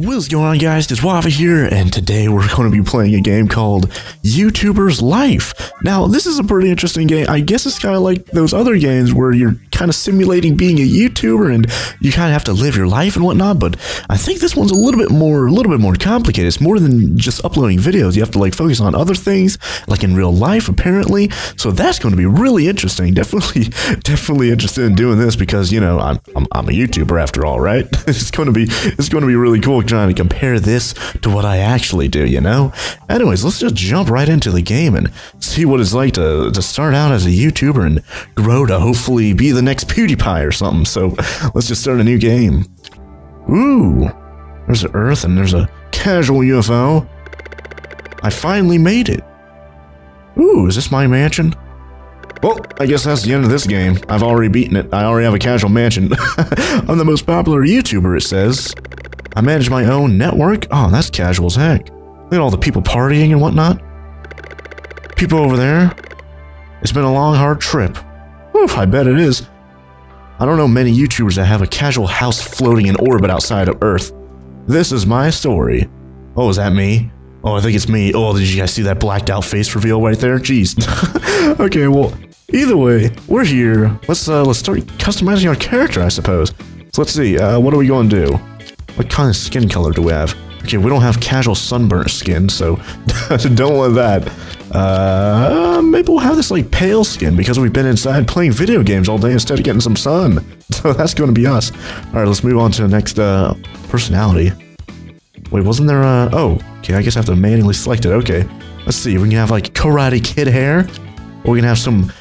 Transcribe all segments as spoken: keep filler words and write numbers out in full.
What's going on, guys? It's Wafa here, and today we're going to be playing a game called YouTubers Life. Now, this is a pretty interesting game. I guess it's kind of like those other games where you're kind of simulating being a YouTuber and you kind of have to live your life and whatnot, but I think this one's a little bit more a little bit more complicated. It's more than just uploading videos. You have to like focus on other things, like in real life, apparently. So that's going to be really interesting. Definitely, definitely interested in doing this because, you know, I'm I'm, I'm a YouTuber after all, right? It's going to be it's going to be really cool trying to compare this to what I actually do, you know? Anyways, let's just jump right into the game and see what it's like to, to start out as a YouTuber and grow to hopefully be the next PewDiePie or something. So let's just start a new game. Ooh, there's an Earth and there's a casual U F O. I finally made it. Ooh, is this my mansion? Well, I guess that's the end of this game. I've already beaten it. I already have a casual mansion. I'm the most popular YouTuber, it says. I manage my own network. Oh, that's casual as heck. Look at all the people partying and whatnot. People over there. It's been a long, hard trip. Whew, I bet it is. I don't know many YouTubers that have a casual house floating in orbit outside of Earth. This is my story. Oh, is that me? Oh, I think it's me. Oh, did you guys see that blacked out face reveal right there? Jeez. Okay, well, either way, we're here. Let's uh, let's start customizing our character, I suppose. So let's see. Uh, what are we going to do? What kind of skin color do we have? Okay, we don't have casual sunburnt skin, so don't want that. Uh, maybe we'll have this like pale skin because we've been inside playing video games all day instead of getting some sun. So that's going to be us. All right, let's move on to the next uh, personality. Wait, wasn't there a... Oh, okay, I guess I have to manually select it. Okay, let's see. We can have like Karate Kid hair. Or we can have some...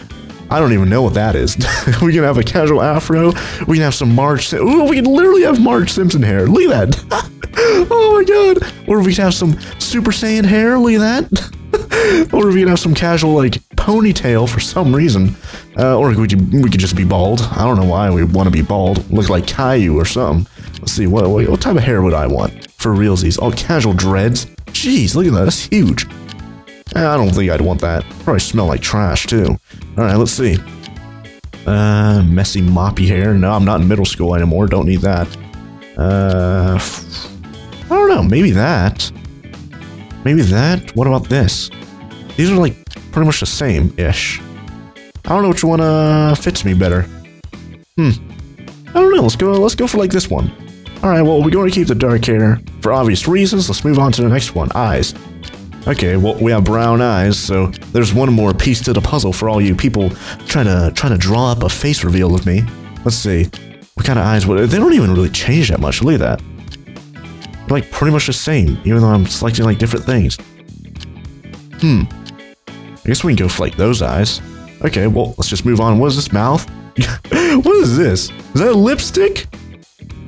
I don't even know what that is. We can have a casual afro. We can have some Marge Sim- Ooh, we can literally have Marge Simpson hair. Look at that. Oh my god. Or we can have some Super Saiyan hair. Look at that. Or we can have some casual, like, ponytail for some reason. Uh, or we could, we could just be bald. I don't know why we want to be bald. Look like Caillou or something. Let's see, what, what, what type of hair would I want? For realsies. Oh, casual dreads. Jeez, look at that. That's huge. I don't think I'd want that. Probably smell like trash, too. Alright, let's see. Uh, messy moppy hair. No, I'm not in middle school anymore. Don't need that. Uh, I don't know. Maybe that. Maybe that? What about this? These are, like, pretty much the same-ish. I don't know which one, uh, fits me better. Hmm. I don't know. Let's go, let's go for, like, this one. Alright, well, we're going to keep the dark hair for obvious reasons. Let's move on to the next one. Eyes. Okay, well, we have brown eyes, so there's one more piece to the puzzle for all you people trying to trying to draw up a face reveal of me. Let's see. What kind of eyes would... They don't even really change that much. Look at that. They're, like, pretty much the same, even though I'm selecting, like, different things. Hmm. I guess we can go for, like, those eyes. Okay, well, let's just move on. What is this mouth? What is this? Is that a lipstick?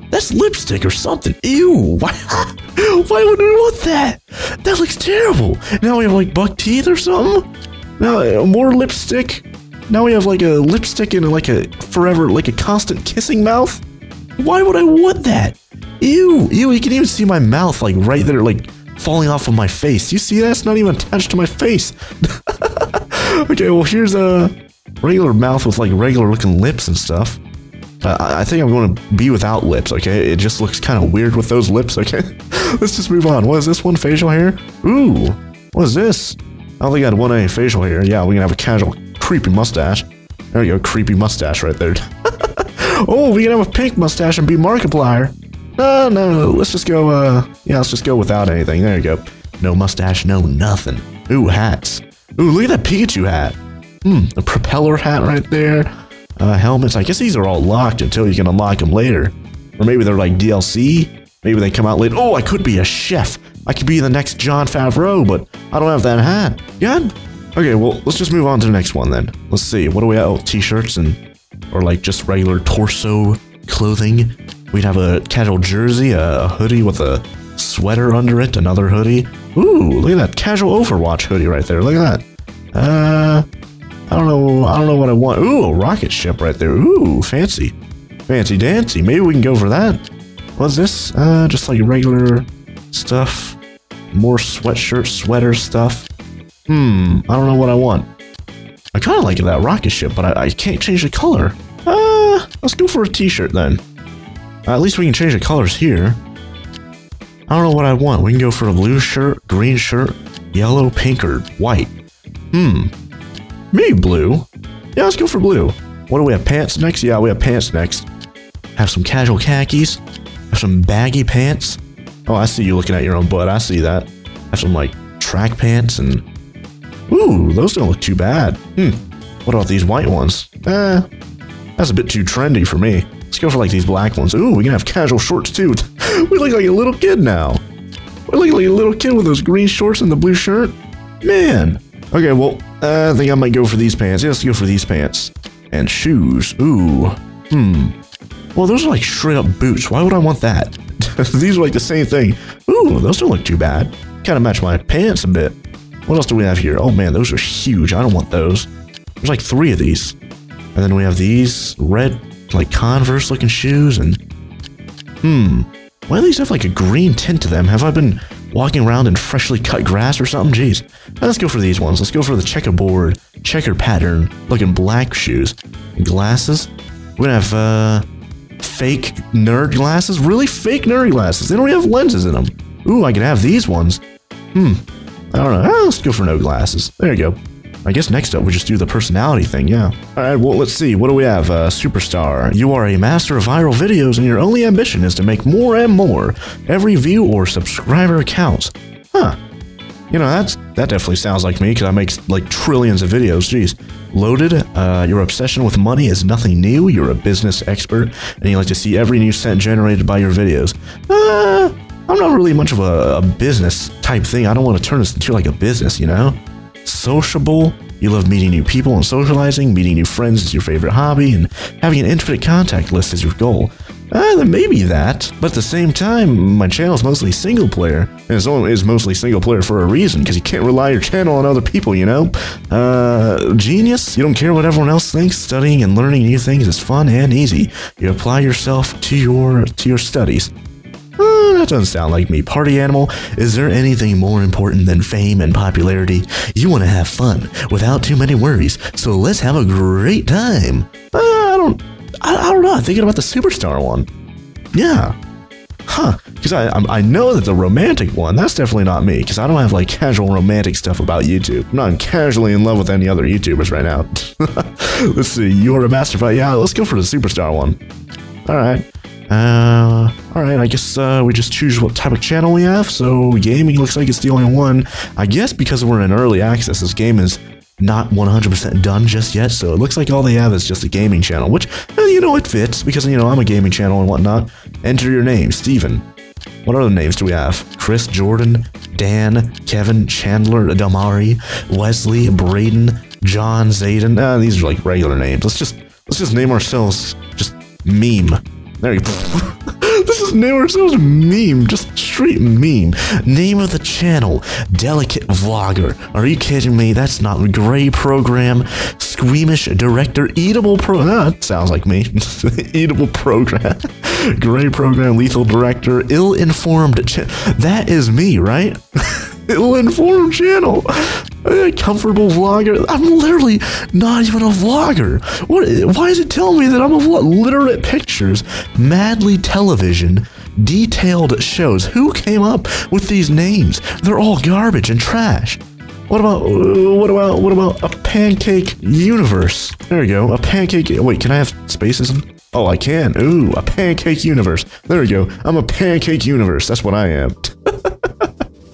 That's lipstick or something. Ew. Why, why would we want that? That looks terrible. Now we have like buck teeth or something? Now more lipstick. Now we have like a lipstick and like a forever, like a constant kissing mouth. Why would I want that? Ew. Ew, you can even see my mouth like right there, like falling off of my face. You see that? It's not even attached to my face. Okay, well here's a regular mouth with like regular looking lips and stuff. Uh, I think I'm going to be without lips, okay? It just looks kind of weird with those lips, okay? Let's just move on. What is this one? Facial hair? Ooh, what is this? I don't think I'd want any facial hair. Yeah, we can have a casual creepy mustache. There we go, creepy mustache right there. Oh, we can have a pink mustache and be Markiplier. No, no, no, let's just go, uh, yeah, let's just go without anything. There you go. No mustache, no nothing. Ooh, hats. Ooh, look at that Pikachu hat. Hmm, the propeller hat right there. Uh, helmets, I guess these are all locked until you can unlock them later. Or maybe they're like D L C. Maybe they come out later. Oh, I could be a chef. I could be the next John Favreau, but I don't have that hat. God? Okay, well, let's just move on to the next one then. Let's see. What do we have? Oh, t-shirts and... Or like just regular torso clothing. We'd have a casual jersey, a hoodie with a sweater under it, another hoodie. Ooh, look at that. Casual Overwatch hoodie right there. Look at that. Uh... I don't know, I don't know what I want. Ooh, a rocket ship right there. Ooh, fancy. Fancy dancy. Maybe we can go for that. What's this? Uh, just like regular stuff. More sweatshirt, sweater stuff. Hmm, I don't know what I want. I kind of like that rocket ship, but I, I can't change the color. Uh, let's go for a t-shirt then. Uh, at least we can change the colors here. I don't know what I want. We can go for a blue shirt, green shirt, yellow, pink, or white. Hmm. Maybe blue. Yeah, let's go for blue. What do we have? Pants next? Yeah, we have pants next. Have some casual khakis. Have some baggy pants. Oh, I see you looking at your own butt. I see that. Have some, like, track pants and... Ooh, those don't look too bad. Hmm. What about these white ones? Eh, that's a bit too trendy for me. Let's go for, like, these black ones. Ooh, we can have casual shorts, too. We look like a little kid now. We look like a little kid with those green shorts and the blue shirt. Man. Okay, well, uh, I think I might go for these pants. Yeah, let's go for these pants. And shoes. Ooh. Hmm. Well, those are like straight-up boots. Why would I want that? These are like the same thing. Ooh, those don't look too bad. Kind of match my pants a bit. What else do we have here? Oh, man, those are huge. I don't want those. There's like three of these. And then we have these red, like, Converse-looking shoes. And, hmm. Why do these have like a green tint to them? Have I been walking around in freshly cut grass or something? Jeez. Let's go for these ones. Let's go for the checkerboard, checker pattern, looking black shoes. And glasses. We're gonna have, uh, fake nerd glasses. Really fake nerd glasses. They don't have lenses in them. Ooh, I could have these ones. Hmm. I don't know. Ah, let's go for no glasses. There you go. I guess next up we just do the personality thing, yeah. Alright, well, let's see. What do we have? Uh, superstar. You are a master of viral videos and your only ambition is to make more and more. Every view or subscriber counts. Huh. You know, that's, that definitely sounds like me because I make, like, trillions of videos. Jeez. Loaded. Uh, your obsession with money is nothing new. You're a business expert and you like to see every new cent generated by your videos. Uh, I'm not really much of a, a business type thing. I don't want to turn this into, like, a business, you know? Sociable. You love meeting new people and socializing. Meeting new friends is your favorite hobby, and having an infinite contact list is your goal. Ah, uh, there may be that, but at the same time, my channel is mostly single player, and it's only is mostly single player for a reason, because you can't rely your channel on other people, you know. Uh, genius. You don't care what everyone else thinks. Studying and learning new things is fun and easy. You apply yourself to your to your studies. Uh, that doesn't sound like me. Party animal, is there anything more important than fame and popularity? You want to have fun without too many worries, so let's have a great time. Uh, I don't, I, I don't know. I'm thinking about the superstar one. Yeah. Huh. Because I, I, I know that the romantic one, that's definitely not me, because I don't have, like, casual romantic stuff about YouTube. I'm not casually in love with any other YouTubers right now. Let's see. You are a masterpiece. Yeah, let's go for the superstar one. All right. Uh, alright, I guess, uh, we just choose what type of channel we have, so gaming looks like it's the only one. I guess because we're in early access, this game is not one hundred percent done just yet, so it looks like all they have is just a gaming channel, which, you know, it fits, because, you know, I'm a gaming channel and whatnot. Enter your name, Steven. What other names do we have? Chris, Jordan, Dan, Kevin, Chandler, Damari, Wesley, Braden, John, Zayden. Ah, these are, like, regular names. Let's just, let's just name ourselves just Meme. There you go. This is name ourselves Meme. Just straight Meme. Name of the channel, Delicate Vlogger. Are you kidding me? That's not Gray Program. Squeamish Director. Eatable Pro. Ah, that sounds like me. Eatable Program. Gray Program. Lethal Director. Ill-informed. That is me, right? Ill-informed channel. Comfortable Vlogger. I'm literally not even a vlogger. What? Why is it telling me that I'm a vlog? Literate Pictures, Madly Television, Detailed Shows. Who came up with these names? They're all garbage and trash. What about, what about, what about a pancake universe? There we go. A pancake. Wait, can I have spaces? Oh, I can. Ooh, a pancake universe. There we go. I'm a pancake universe. That's what I am.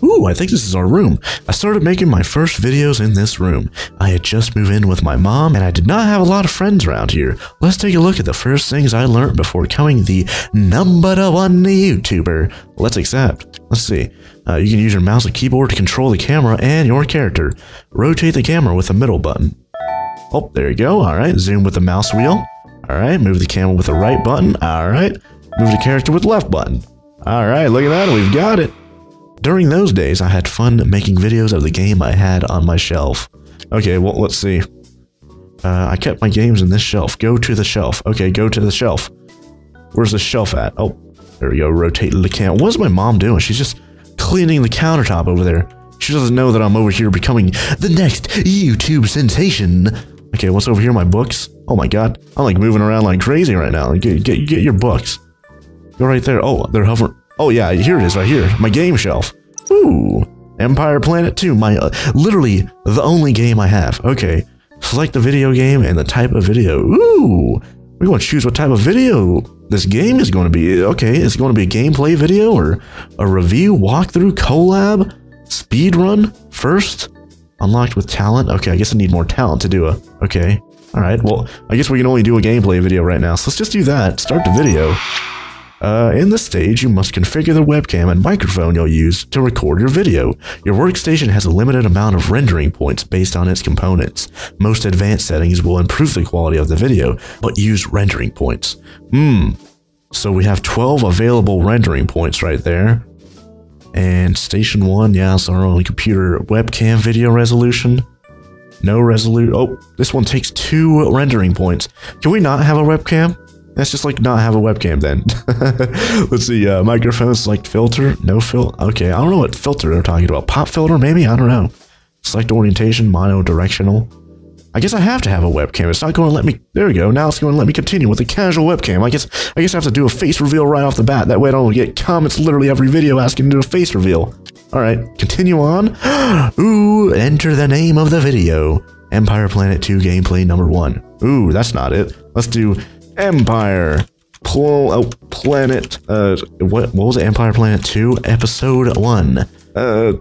Ooh, I think this is our room. I started making my first videos in this room. I had just moved in with my mom, and I did not have a lot of friends around here. Let's take a look at the first things I learned before becoming the number one YouTuber. Let's accept. Let's see. Uh, you can use your mouse and keyboard to control the camera and your character. Rotate the camera with the middle button. Oh, there you go. All right. Zoom with the mouse wheel. All right. Move the camera with the right button. All right. Move the character with the left button. All right. Look at that. We've got it. During those days, I had fun making videos of the game I had on my shelf. Okay, well, let's see. Uh, I kept my games in this shelf. Go to the shelf. Okay, go to the shelf. Where's the shelf at? Oh, there we go. Rotate the camera. What's my mom doing? She's just cleaning the countertop over there. She doesn't know that I'm over here becoming the next YouTube sensation. Okay, what's over here? My books? Oh my god. I'm like moving around like crazy right now. Get, get, get your books. Go right there. Oh, they're hovering. Oh yeah, here it is right here. My game shelf. Ooh, Empire Planet two. My uh, literally the only game I have. Okay, select the video game and the type of video. Ooh, we're going to choose what type of video this game is going to be. Okay, it's going to be a gameplay video or a review, walkthrough, collab, speedrun, first, unlocked with talent. Okay, I guess I need more talent to do a, okay. All right, well, I guess we can only do a gameplay video right now. So let's just do that, start the video. Uh, in this stage, you must configure the webcam and microphone you'll use to record your video. Your workstation has a limited amount of rendering points based on its components. Most advanced settings will improve the quality of the video, but use rendering points. Hmm, so we have twelve available rendering points right there. And station one, yeah, it's our only computer webcam video resolution. No resolution. Oh, this one takes two rendering points. Can we not have a webcam? That's just like not have a webcam then. Let's see, uh, microphone, select filter, no fil- okay, I don't know what filter they're talking about. Pop filter maybe? I don't know. Select orientation, mono directional. I guess I have to have a webcam. It's not going to let me, there we go, now it's going to let me continue with a casual webcam. I guess I guess I have to do a face reveal right off the bat. That way I don't get comments literally every video asking to do a face reveal. Alright, continue on. Ooh, enter the name of the video. Empire Planet two gameplay number one. Ooh, that's not it. Let's do Empire Pl oh, Planet, uh, what, what was it? Empire Planet two, Episode one. Uh,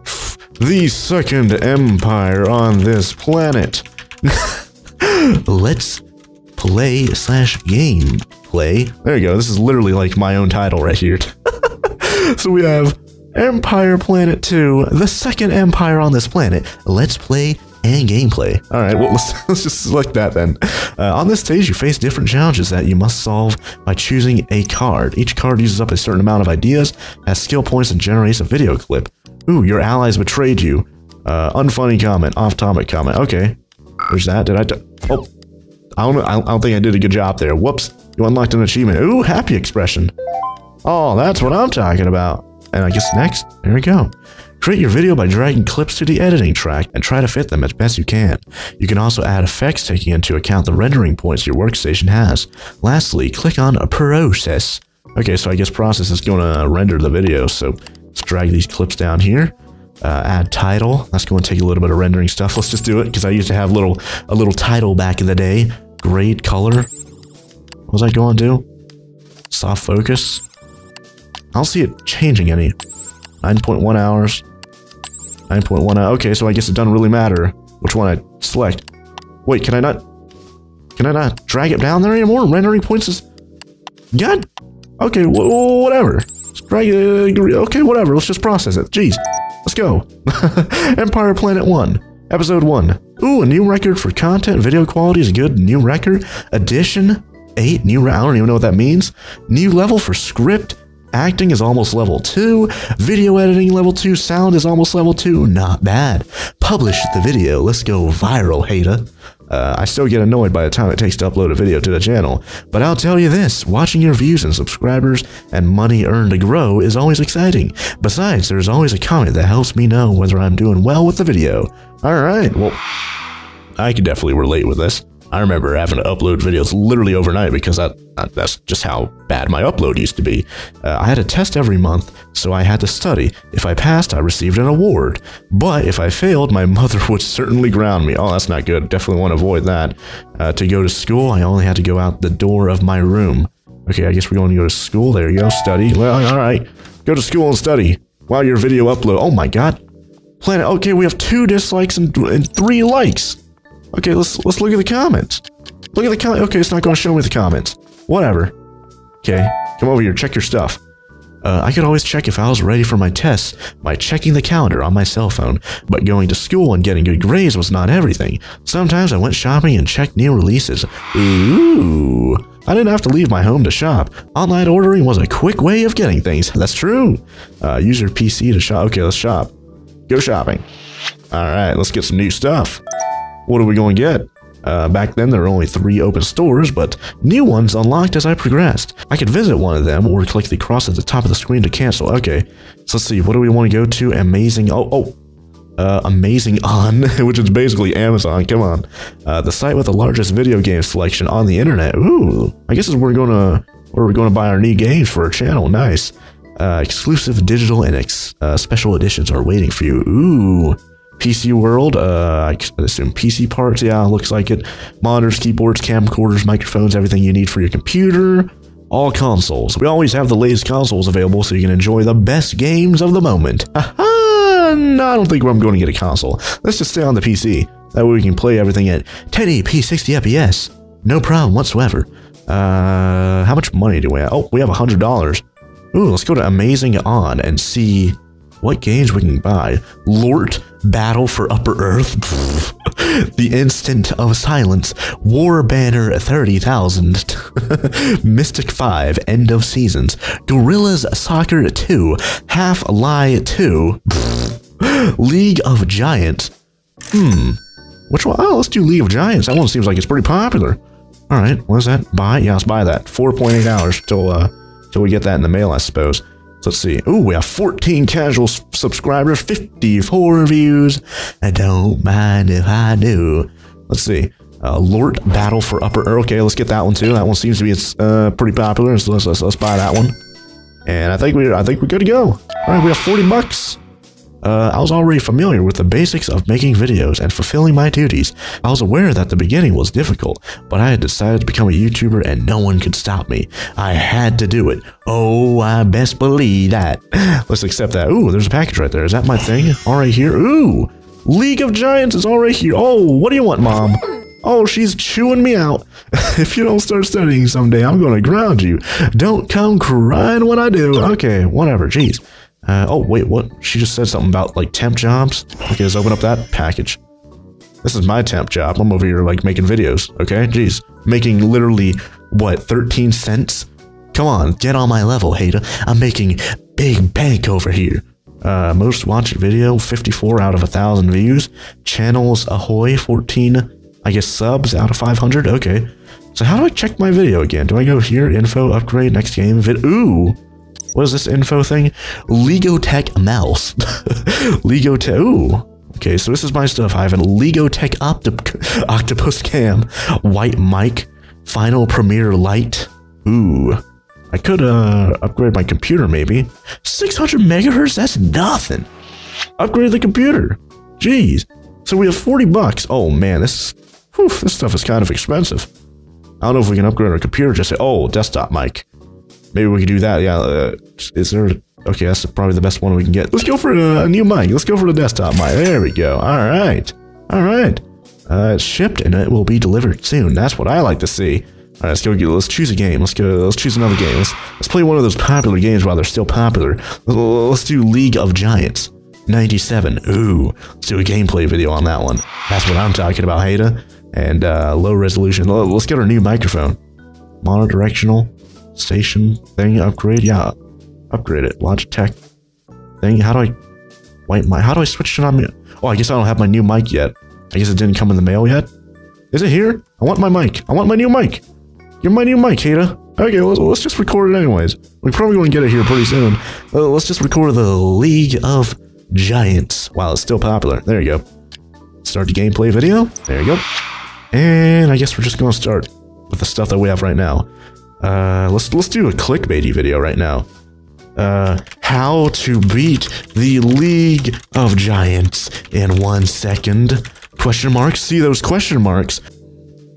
the second empire on this planet. Let's play slash game play. There you go. This is literally like my own title right here. So we have Empire Planet two, the second empire on this planet. Let's play and gameplay. All right, well, let's, let's just select that then. Uh, on this stage, you face different challenges that you must solve by choosing a card. Each card uses up a certain amount of ideas, has skill points, and generates a video clip. Ooh, your allies betrayed you. Uh, unfunny comment, off-topic comment. Okay, there's that. Did I? Oh, I don't know. I don't think I did a good job there. Whoops, you unlocked an achievement. Ooh, happy expression. Oh, that's what I'm talking about. And I guess next, there we go. Create your video by dragging clips to the editing track and try to fit them as best you can. You can also add effects taking into account the rendering points your workstation has. Lastly, click on a process. Okay, so I guess process is going to render the video, so let's drag these clips down here. Uh, add title, that's going to take a little bit of rendering stuff. Let's just do it, because I used to have little a little title back in the day. Grade, color, what was I going to do? Soft focus. I don't see it changing any. nine point one hours. nine point one hours. Okay, so I guess it doesn't really matter which one I select. Wait, can I not... Can I not drag it down there anymore? Rendering points is... God! Okay, wh whatever. Let's drag it... Okay, whatever. Let's just process it. Jeez. Let's go. Empire Planet one. Episode one. Ooh, a new record for content. Video quality is good. New record. Edition eight. New... I don't even know what that means. New level for script. Acting is almost level two, video editing level two, sound is almost level two, not bad. Publish the video, let's go viral, hater. Uh, I still get annoyed by the time it takes to upload a video to the channel, but I'll tell you this, watching your views and subscribers and money earned to grow is always exciting. Besides, there's always a comment that helps me know whether I'm doing well with the video. Alright, well, I can definitely relate with this. I remember having to upload videos literally overnight because I, I, that's just how bad my upload used to be. Uh, I had a test every month, so I had to study. If I passed, I received an award. But if I failed, my mother would certainly ground me. Oh, that's not good. Definitely want to avoid that. Uh, to go to school, I only had to go out the door of my room. Okay, I guess we're going to go to school. There you go. Study. Well, all right. Go to school and study while your video upload. Oh, my God. Planet. Okay, we have two dislikes and, and three likes. Okay, let's let's look at the comments. Look at the comment. Okay, it's not going to show me the comments. Whatever. Okay, come over here. Check your stuff. Uh, I could always check if I was ready for my tests by checking the calendar on my cell phone. But going to school and getting good grades was not everything. Sometimes I went shopping and checked new releases. Ooh. I didn't have to leave my home to shop. Online ordering was a quick way of getting things. That's true. Uh, use your P C to shop. Okay, let's shop. Go shopping. All right, let's get some new stuff. What are we going to get? Uh, back then there were only three open stores, but new ones unlocked as I progressed. I could visit one of them or click the cross at the top of the screen to cancel. Okay, so let's see, what do we want to go to? Amazing, oh, oh, uh, Amazing On, which is basically Amazon, come on. Uh, the site with the largest video game selection on the internet. Ooh, I guess is where we're going to, where we're going to buy our new games for our channel, nice. Uh, exclusive digital and ex uh, special editions are waiting for you. Ooh, P C World, uh, I assume P C parts, yeah, looks like it. Monitors, keyboards, camcorders, microphones, everything you need for your computer. All consoles. We always have the latest consoles available so you can enjoy the best games of the moment. Aha! No, I don't think I'm going to get a console. Let's just stay on the P C. That way we can play everything at ten eighty p sixty f p s. No problem whatsoever. Uh, how much money do we have? Oh, we have one hundred dollars. Ooh, let's go to Amazing On and see what games we can buy. Lort Battle for Upper Earth. The Instant of Silence. War Banner thirty thousand. Mystic five. End of Seasons. Gorillas Soccer two. Half-Life two. League of Giants. Hmm. Which one? Oh, let's do League of Giants. That one seems like it's pretty popular. Alright, what is that? Buy? Yeah, let's buy that. four point eight hours till, uh... So we get that in the mail, I suppose. So let's see. Ooh, we have fourteen casual subscribers, fifty-four views. I don't mind if I do. Let's see. Uh, Lort Battle for Upper Earth. Okay, let's get that one too. That one seems to be it's uh, pretty popular. So let's, let's let's buy that one. And I think we I think we're good to go. All right, we have forty bucks. Uh, I was already familiar with the basics of making videos and fulfilling my duties. I was aware that the beginning was difficult, but I had decided to become a YouTuber and no one could stop me. I had to do it. Oh, I best believe that. Let's accept that. Ooh, there's a package right there. Is that my thing? All right here. Ooh, League of Giants is all right here. Oh, what do you want, Mom? Oh, she's chewing me out. If you don't start studying someday, I'm going to ground you. Don't come crying when I do. Okay, whatever. Jeez. Uh, oh, wait, what? She just said something about, like, temp jobs? Okay, let's open up that package. This is my temp job. I'm over here, like, making videos, okay? Jeez. Making literally, what, thirteen cents? Come on, get on my level, hater. I'm making big bank over here. Uh, most watched video, fifty-four out of one thousand views. Channels, ahoy, fourteen, I guess, subs out of five hundred? Okay. So how do I check my video again? Do I go here, info, upgrade, next game, vid- Ooh! What is this info thing? Logitech mouse. Logitech. Ooh. Okay, so this is my stuff. I have a Logitech Octop Octopus Cam. White mic. Final Premiere Light. Ooh. I could uh, upgrade my computer maybe. six hundred megahertz? That's nothing. Upgrade the computer. Jeez. So we have forty bucks. Oh man, this, whew, this stuff is kind of expensive. I don't know if we can upgrade our computer. Just say, oh, desktop mic. Maybe we could do that. Yeah, uh, is there? Okay, that's probably the best one we can get. Let's go for a, a new mic. Let's go for the desktop mic. There we go. All right, all right. Uh, it's shipped and it will be delivered soon. That's what I like to see. All right, let's go. Get, let's choose a game. Let's go. Let's choose another game. Let's let's play one of those popular games while they're still popular. Let's do League of Giants ninety-seven. Ooh, let's do a gameplay video on that one. That's what I'm talking about, Hada. And uh, low resolution. Let's get our new microphone. Monodirectional. Station thing upgrade, yeah, upgrade it. Logitech thing. How do I? Wait, my how do I switch it on? Oh, I guess I don't have my new mic yet. I guess it didn't come in the mail yet. Is it here? I want my mic. I want my new mic. Give my new mic, Hada. Okay, let's, let's just record it anyways. We're probably going to get it here pretty soon. Uh, let's just record the League of Giants. Wow, it's still popular. There you go. Start the gameplay video. There you go. And I guess we're just going to start with the stuff that we have right now. Uh, let's let's do a clickbaity video right now. Uh, how to beat the League of Giants in one second? Question marks. See those question marks?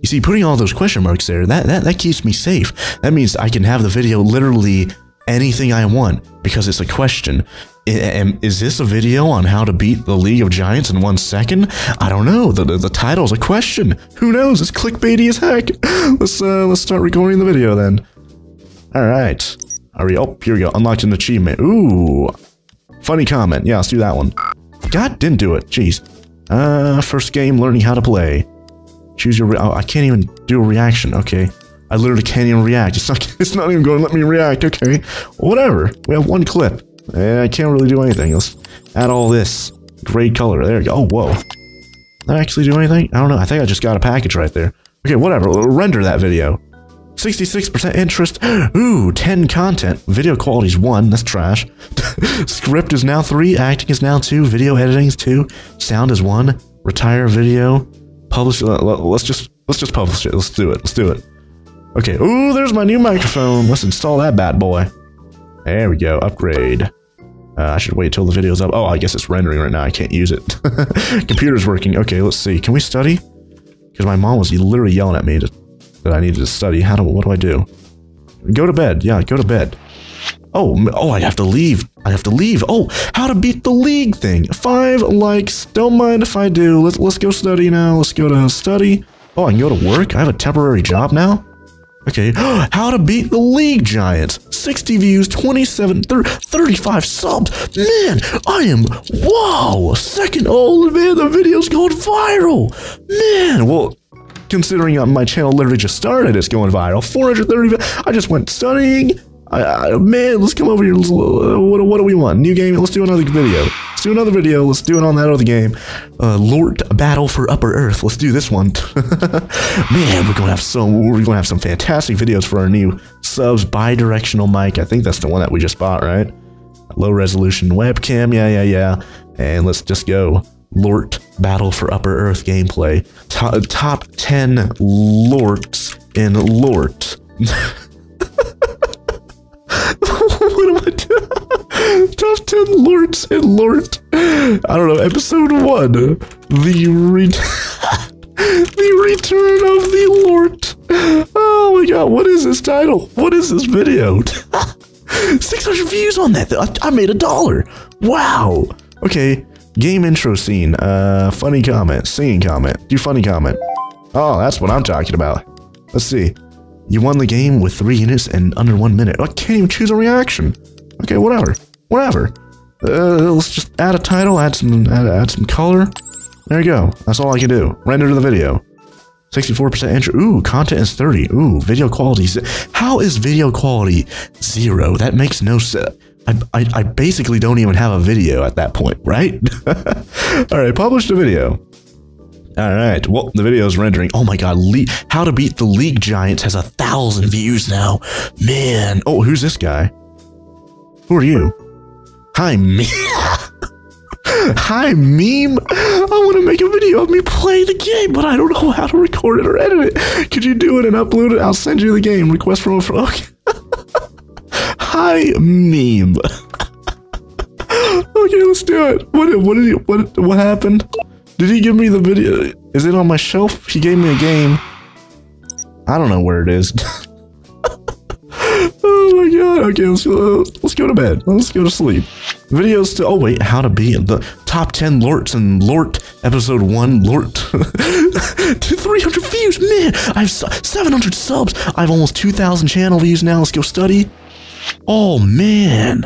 You see, putting all those question marks there. That that that keeps me safe. That means I can have the video literally anything I want because it's a question. I, is this a video on how to beat the League of Giants in one second? I don't know. The, the, the title's a question. Who knows? It's clickbaity as heck. Let's uh, let's start recording the video then. All right. Are we? Oh, here we go. Unlocked an achievement. Ooh. Funny comment. Yeah, let's do that one. God, didn't do it. Jeez. Uh, first game, learning how to play. Choose your. Re oh, I can't even do a reaction. Okay. I literally can't even react. It's not. It's not even going to let me react. Okay. Whatever. We have one clip. I can't really do anything. Let's add all this gray color. There we go. Oh, whoa. Did I actually do anything? I don't know. I think I just got a package right there. Okay, whatever. We'll render that video. sixty-six percent interest. Ooh, ten content. Video quality is one. That's trash. Script is now three. Acting is now two. Video editing is two. Sound is one. Retire video. Publish. Let's just let's just publish it. Let's do it. Let's do it. Okay. Ooh, there's my new microphone. Let's install that bad boy. There we go, upgrade. Uh, I should wait till the video's up. Oh, I guess it's rendering right now, I can't use it. Computer's working. Okay, let's see. Can we study? Because my mom was literally yelling at me to, that I needed to study. How do, what do I do? Go to bed. Yeah, go to bed. Oh, oh, I have to leave. I have to leave. Oh, how to beat the league thing. Five likes. Don't mind if I do. Let's, let's go study now. Let's go to study. Oh, I can go to work. I have a temporary job now. Okay. How to beat the league giants. sixty views, twenty-seven, thirty-five subs. Man, I am, wow. Second, oh man, the video's going viral. Man, well, considering uh, my channel literally just started, it's going viral. four hundred thirty, I just went studying. I, I, man, let's come over here. Let's, what, what do we want? New game? Let's do another video. Let's do another video. Let's do it on that other game. Uh, Lort Battle for Upper Earth. Let's do this one. Man, we're gonna have some. We're gonna have some fantastic videos for our new subs bi-directional mic. I think that's the one that we just bought, right? Low resolution webcam. Yeah, yeah, yeah. And let's just go. Lort Battle for Upper Earth gameplay. To top ten Lorts in Lort. What am I doing? Top ten Lorts and Lort. I don't know. Episode one. The re the return of the Lort. Oh my god! What is this title? What is this video? Six hundred views on that. I, I made a dollar. Wow. Okay. Game intro scene. Uh, funny comment. Singing comment. Do funny comment. Oh, that's what I'm talking about. Let's see. You won the game with three units and under one minute. I can't even choose a reaction. Okay, whatever, whatever. Uh, let's just add a title, add some, add, add some color. There you go. That's all I can do. Render the video. sixty-four percent entry. Ooh, content is thirty. Ooh, video quality. How is video quality zero? That makes no sense. I, I, I basically don't even have a video at that point, right? All right, publish the video. All right, well, the video is rendering. Oh my god, Le How to Beat the League Giants has a thousand views now. Man. Oh, who's this guy? Who are you? Hi, me. Hi, meme. I want to make a video of me playing the game, but I don't know how to record it or edit it. Could you do it and upload it? I'll send you the game. Request from a friend. Okay. Hi, meme. Okay, let's do it. What, what, did he, what, what happened? Did he give me the video? Is it on my shelf? He gave me a game. I don't know where it is. Oh my god. Okay, let's, uh, let's go to bed. Let's go to sleep. Videos to... Oh wait, how to be in the top ten Lorts and Lort episode one Lort. three hundred views. Man, I have seven hundred subs. I have almost two thousand channel views now. Let's go study. Oh man.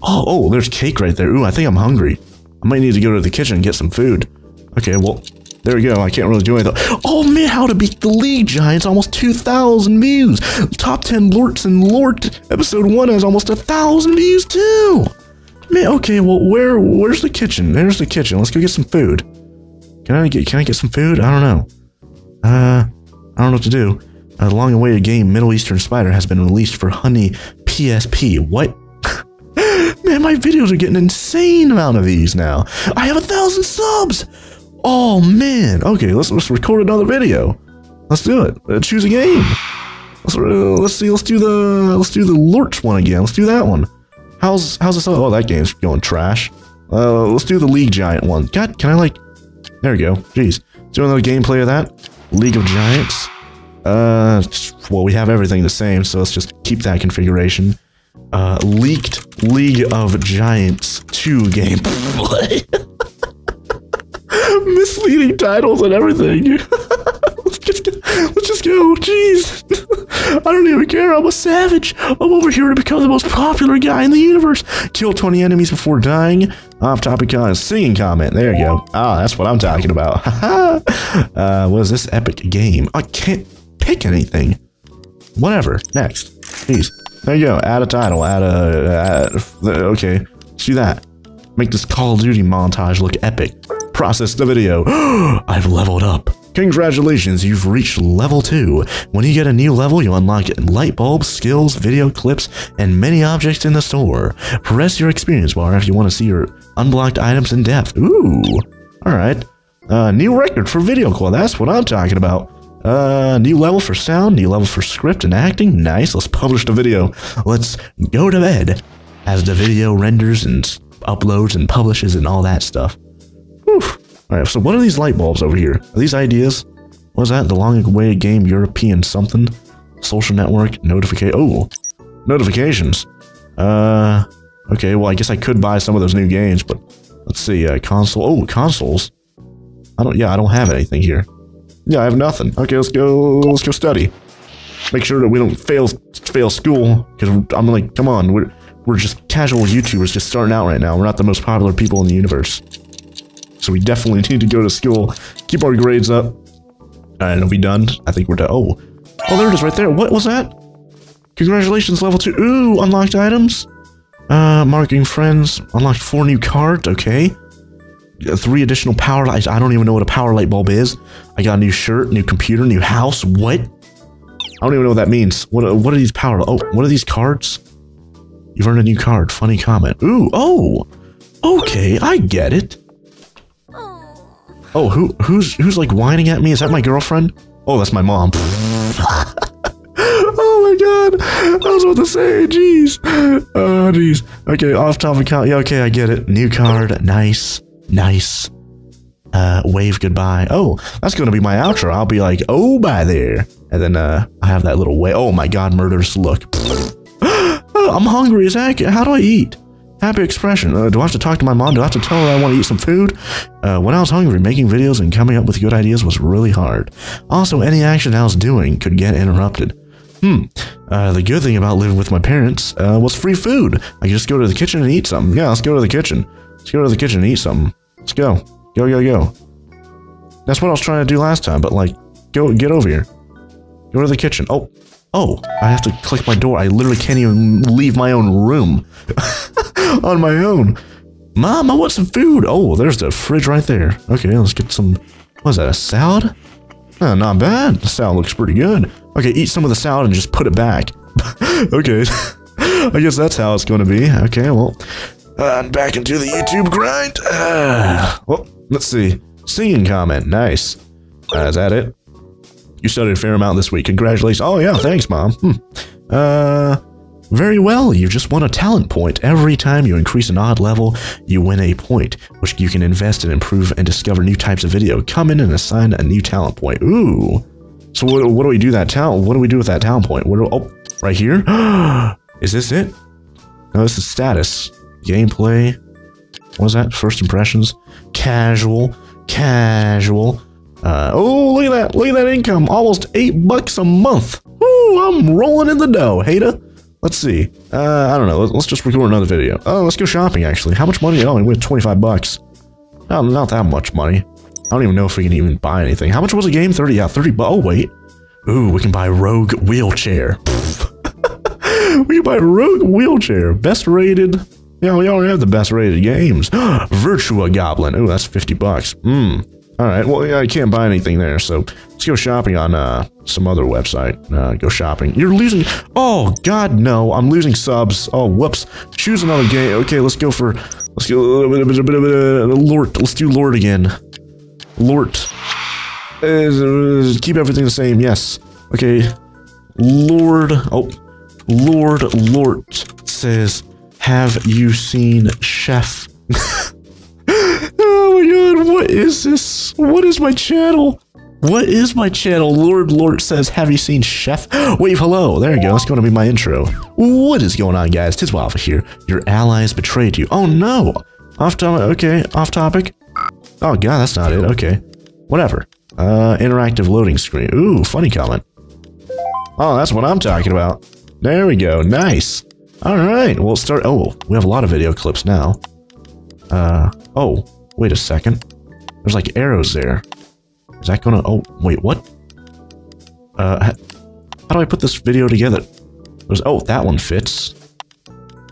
Oh, oh, there's cake right there. Ooh, I think I'm hungry. I might need to go to the kitchen and get some food. Okay, well, there we go. I can't really do anything. Oh man, how to beat the league giants. Almost two thousand views. Top ten Lorts and Lort episode one has almost one thousand views too. Man, okay, well, where, where's the kitchen? There's the kitchen. Let's go get some food. Can I get, can I get some food? I don't know. Uh, I don't know what to do. A long-awaited game, Middle Eastern Spider, has been released for Honey P S P. What? Man, my videos are getting an insane amount of these now. I have a thousand subs. Oh man. Okay, let's let's record another video. Let's do it. Uh, choose a game. Let's uh, let's see. Let's do the let's do the Lorts one again. Let's do that one. How's how's this? Oh, that game's going trash. Uh, let's do the League Giant one. God, can I like? There we go. Jeez, do another gameplay of that. League of Giants. Uh, well, we have everything the same, so let's just keep that configuration. Uh, leaked League of Giants two gameplay. Misleading titles and everything. let's, just, let's just go. Jeez. I don't even care. I'm a savage. I'm over here to become the most popular guy in the universe. Kill twenty enemies before dying. Off topic comment. Singing comment. There you go. Ah, that's what I'm talking about. uh, what is this epic game? I can't pick anything. Whatever. Next. Jeez. There you go. Add a title. Add a... Add, okay. Let's do that. Make this Call of Duty montage look epic. Process the video. I've leveled up. Congratulations, you've reached level two. When you get a new level, you unlock light bulbs, skills, video clips, and many objects in the store. Press your experience bar if you want to see your unblocked items in depth. Ooh. Alright. Uh, new record for video call. That's what I'm talking about. Uh, new level for sound, new level for script and acting. Nice, let's publish the video. Let's go to bed as the video renders and uploads and publishes and all that stuff. Whew. Alright, so what are these light bulbs over here? Are these ideas? What was that? The long-awaited game, European something? Social network, notification. Oh, notifications. Uh, okay, well, I guess I could buy some of those new games, but let's see. Uh, console. Oh, consoles. I don't, yeah, I don't have anything here. Yeah, I have nothing. Okay, let's go, let's go study. Make sure that we don't fail, fail school, because I'm like, come on, we're, we're just casual YouTubers just starting out right now. We're not the most popular people in the universe. So we definitely need to go to school, keep our grades up. And are we done? I think we're done. Oh, oh, there it is right there. What was that? Congratulations, level two. Ooh, unlocked items. Uh, marking friends. Unlocked four new cards. Okay. Three additional power lights. I don't even know what a power light bulb is. I got a new shirt, new computer, new house. What? I don't even know what that means. What? What are these power? Oh, what are these cards? You've earned a new card. Funny comment. Ooh. Oh. Okay, I get it. Oh, who? Who's? Who's like whining at me? Is that my girlfriend? Oh, that's my mom. Oh my god! I was about to say, jeez. Oh jeez. Okay, off topic. Yeah, okay, I get it. New card. Nice. Nice. Uh, wave goodbye. Oh, that's gonna be my outro. I'll be like, oh, bye there. And then, uh, I have that little wave. Oh my god, murderous look. Oh, I'm hungry as heck. How do I eat? Happy expression. Uh, do I have to talk to my mom? Do I have to tell her I want to eat some food? Uh, when I was hungry, making videos and coming up with good ideas was really hard. Also, any action I was doing could get interrupted. Hmm. Uh, the good thing about living with my parents, uh, was free food. I could just go to the kitchen and eat something. Yeah, let's go to the kitchen. Let's go to the kitchen and eat something. Let's go. Go, go, go. That's what I was trying to do last time, but like, go, get over here. Go to the kitchen. Oh, oh, I have to click my door. I literally can't even leave my own room on my own. Mom, I want some food. Oh, there's the fridge right there. Okay, let's get some, what's that, a salad? Oh, not bad. The salad looks pretty good. Okay, eat some of the salad and just put it back. Okay, I guess that's how it's going to be. Okay, well. Uh, back into the YouTube grind. Uh, well, let's see. Singing comment. Nice. Uh, is that it? You studied a fair amount this week. Congratulations. Oh, yeah. Thanks, Mom. Hmm. Uh, very well. You just won a talent point. Every time you increase an odd level, you win a point, which you can invest and improve and discover new types of video. Come in and assign a new talent point. Ooh. So what, what do we do that talent? What do we do with that talent point? What do, oh, right here? Is this it? No, this is status. Gameplay. What was that? First impressions. Casual. Casual. Uh, oh, look at that. Look at that income. Almost eight bucks a month. Woo, I'm rolling in the dough, hater. Let's see. Uh, I don't know. Let's just record another video. Oh, let's go shopping, actually. How much money? Oh, we have twenty-five bucks. Oh, not that much money. I don't even know if we can even buy anything. How much was a game? thirty? Yeah, thirty bucks. Oh, wait. Ooh, we can buy Rogue Wheelchair. We can buy Rogue Wheelchair. Best rated... Yeah, we already have the best rated games. Virtua Goblin. Ooh, that's fifty bucks. Hmm. Alright, well, yeah, I can't buy anything there, so let's go shopping on uh, some other website. Uh, go shopping. You're losing... Oh, God, no. I'm losing subs. Oh, whoops. Choose another game. Okay, let's go for... Let's go... Lort. Let's do Lort again. Lort. Uh, keep everything the same. Yes. Okay. Lord... Oh. Lord Lort says... Have you seen Chef? Oh my god, what is this? What is my channel? What is my channel? Lord Lort says, have you seen Chef? Wave hello. There you go. That's going to be my intro. What is going on, guys? Tis Waffle here. Your allies betrayed you. Oh no. Off topic. Okay. Off topic. Oh god, that's not it. Okay. Whatever. Uh, interactive loading screen. Ooh, funny comment. Oh, that's what I'm talking about. There we go. Nice. Alright, we'll start. Oh, we have a lot of video clips now. Uh, oh, wait a second. There's like arrows there. Is that gonna. Oh, wait, what? Uh, how do I put this video together? There's. Oh, that one fits.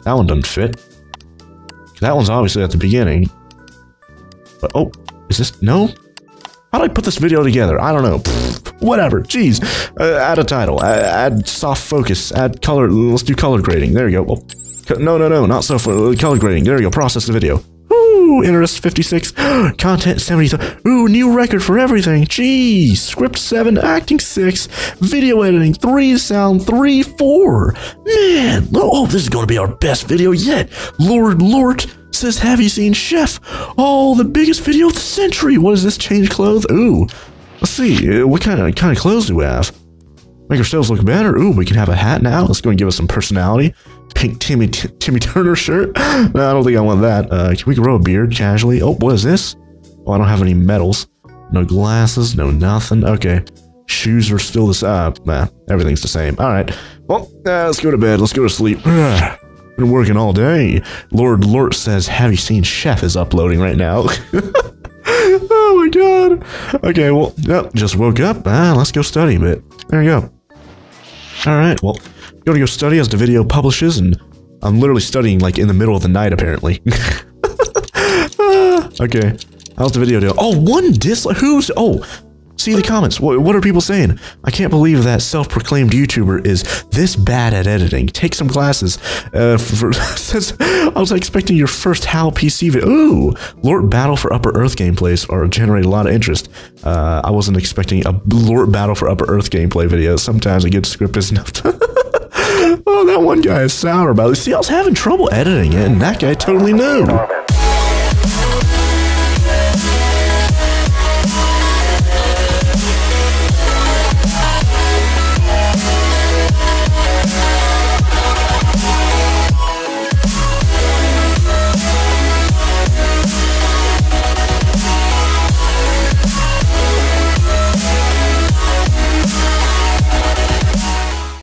That one doesn't fit. That one's obviously at the beginning. But, oh, is this. No? How do I put this video together? I don't know. Pfft, whatever. Jeez. Uh, add a title. Add, add soft focus. Add color. Let's do color grading. There you go. Oh, no, no, no. Not soft focus. Color grading. There you go. Process the video. Woo! Ooh, interest fifty-six. Content seventy-seven. Ooh, new record for everything. Jeez. Script seven, acting six, video editing three, sound three, four. Man, oh, this is going to be our best video yet. Lord Lort says, have you seen Chef? Oh, the biggest video of the century. What is this? Change clothes? Ooh. Let's see. What kind of kind of clothes do we have? Make ourselves look better. Ooh, we can have a hat now. Let's go and give us some personality. Pink Timmy T Timmy Turner shirt. No, I don't think I want that. Uh, can we grow a beard casually? Oh, what is this? Oh, I don't have any medals. No glasses. No nothing. Okay. Shoes are still the same. Nah, everything's the same. All right. Well, uh, let's go to bed. Let's go to sleep. Been working all day. Lord Lort says, have you seen Chef is uploading right now? Oh my god. Okay, well, oh, just woke up. Ah, let's go study a bit. There you go. Alright, well, I'm gonna go study as the video publishes, and I'm literally studying like in the middle of the night apparently. Ah, okay, how's the video doing? Oh, one dislike. Who's, oh, see the comments. What, what are people saying? I can't believe that self-proclaimed YouTuber is this bad at editing. Take some classes. Uh, for, says, I was expecting your first H A L P C video. Ooh, Lort Battle for Upper Earth gameplays are generating a lot of interest. Uh, I wasn't expecting a Lort Battle for Upper Earth gameplay video. Sometimes a good script is enough to... Oh, that one guy is sour about it. See, I was having trouble editing it, and that guy totally knew.